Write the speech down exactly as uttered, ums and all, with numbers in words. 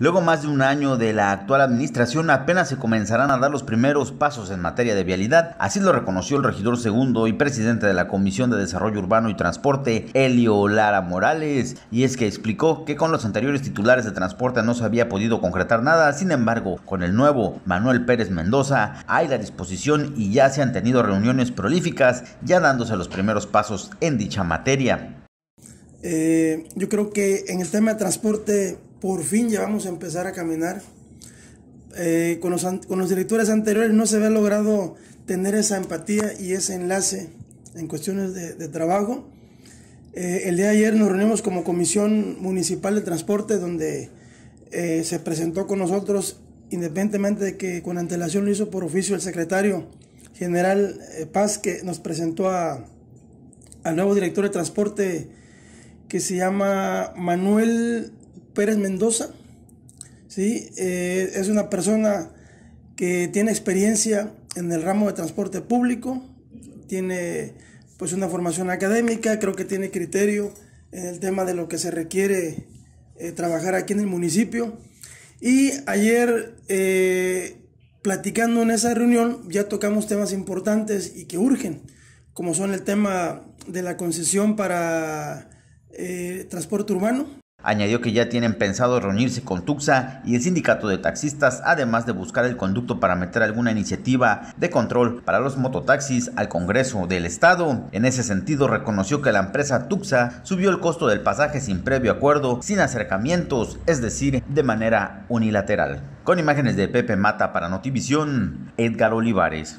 Luego más de un año de la actual administración, apenas se comenzarán a dar los primeros pasos en materia de vialidad. Así lo reconoció el regidor segundo y presidente de la Comisión de Desarrollo Urbano y Transporte, Elio Lara Morales. Y es que explicó que con los anteriores titulares de transporte no se había podido concretar nada. Sin embargo, con el nuevo, Manuel Pérez Mendoza, hay la disposición y ya se han tenido reuniones prolíficas, ya dándose los primeros pasos en dicha materia. Eh, yo creo que en el tema de transporte, por fin ya vamos a empezar a caminar. Eh, con, los, con los directores anteriores no se había logrado tener esa empatía y ese enlace en cuestiones de, de trabajo. Eh, el día de ayer nos reunimos como Comisión Municipal de Transporte, donde eh, se presentó con nosotros, independientemente de que con antelación lo hizo por oficio el secretario general eh, Paz, que nos presentó a, al nuevo director de transporte, que se llama Manuel Pérez Mendoza, ¿sí? eh, es una persona que tiene experiencia en el ramo de transporte público, tiene pues una formación académica, creo que tiene criterio en el tema de lo que se requiere eh, trabajar aquí en el municipio. Y ayer eh, platicando en esa reunión ya tocamos temas importantes y que urgen, como son el tema de la concesión para eh, transporte urbano. Añadió que ya tienen pensado reunirse con Tuxa y el sindicato de taxistas, además de buscar el conducto para meter alguna iniciativa de control para los mototaxis al Congreso del Estado. En ese sentido, reconoció que la empresa Tuxa subió el costo del pasaje sin previo acuerdo, sin acercamientos, es decir, de manera unilateral. Con imágenes de Pepe Mata para Notivisión, Edgar Olivares.